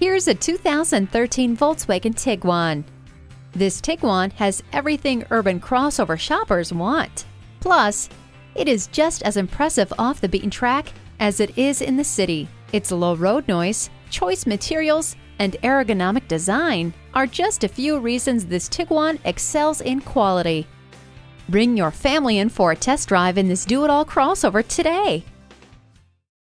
Here's a 2013 Volkswagen Tiguan. This Tiguan has everything urban crossover shoppers want. Plus, it is just as impressive off the beaten track as it is in the city. Its low road noise, choice materials, and ergonomic design are just a few reasons this Tiguan excels in quality. Bring your family in for a test drive in this do-it-all crossover today.